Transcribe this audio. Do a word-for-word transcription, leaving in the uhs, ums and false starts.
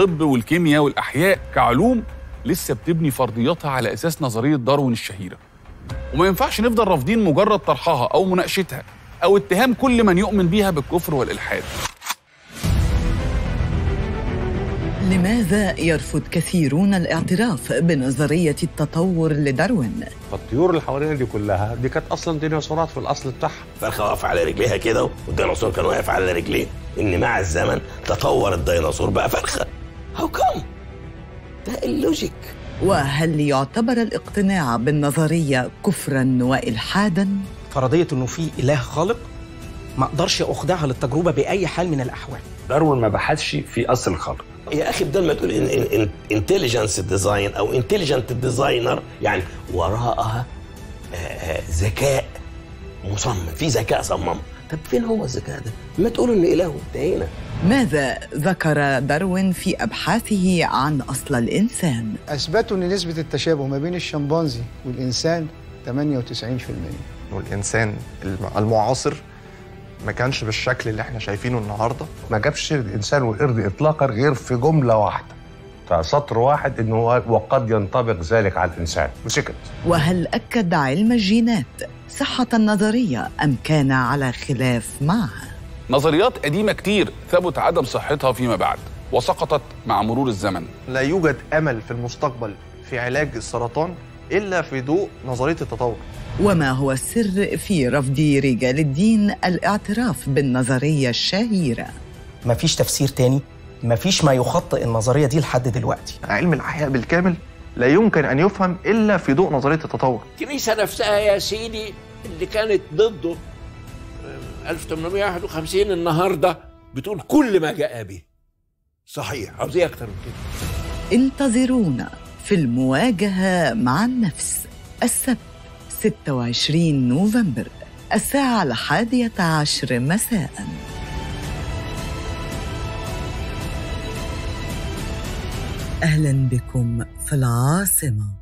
الطب والكيمياء والأحياء كعلوم لسه بتبني فرضياتها على أساس نظرية داروين الشهيرة، وما ينفعش نفضل رافضين مجرد طرحها أو مناقشتها أو اتهام كل من يؤمن بيها بالكفر والإلحاد. لماذا يرفض كثيرون الاعتراف بنظرية التطور لداروين؟ الطيور اللي حوالينا دي كلها دي كانت أصلاً ديناصورات في الأصل بتاعها. فرخة واقفة على رجليها كده والديناصور كان واقف على رجليه، إن مع الزمن تطور الديناصور بقى فرخة. هاو كم؟ ده اللوجيك. وهل يعتبر الاقتناع بالنظرية كفراً وإلحاداً؟ فرضية إنه في إله خالق ما أقدرش أخضعها للتجربة بأي حال من الأحوال. داروين ما بحثش في أصل الخلق. يا أخي بدل ما تقول انتليجنس ديزاين أو انتليجنت ديزاينر، يعني وراءها ذكاء مصمم، في ذكاء صمم. طب فين هو الذكاء ده؟ ما تقولوا إن إلهه انتهينا. ماذا ذكر داروين في أبحاثه عن أصل الإنسان؟ أثبتوا إن نسبة التشابه ما بين الشمبانزي والإنسان ثمانية وتسعين بالمئة. والإنسان المعاصر ما كانش بالشكل اللي احنا شايفينه النهارده، ما جابش الانسان والقرد اطلاقا غير في جمله واحده، فسطر واحد، انه وقد ينطبق ذلك على الانسان وسكت. وهل اكد علم الجينات صحه النظريه ام كان على خلاف معها؟ نظريات قديمه كتير ثبت عدم صحتها فيما بعد وسقطت مع مرور الزمن. لا يوجد امل في المستقبل في علاج السرطان إلا في ضوء نظرية التطور. وما هو السر في رفض رجال الدين الاعتراف بالنظرية الشهيرة؟ مفيش تفسير تاني، مفيش ما يخطئ النظرية دي لحد دلوقتي. علم الأحياء بالكامل لا يمكن أن يفهم إلا في ضوء نظرية التطور. الكنيسة نفسها يا سيدي اللي كانت ضده ألف وثمانمئة وواحد وخمسين النهاردة بتقول كل ما جاء به صحيح. عاوز إيه أكتر من كده؟ انتظرونا في المواجهة مع النفس السبت ستة وعشرين نوفمبر الساعة الحادية عشر مساء. أهلا بكم في العاصمة.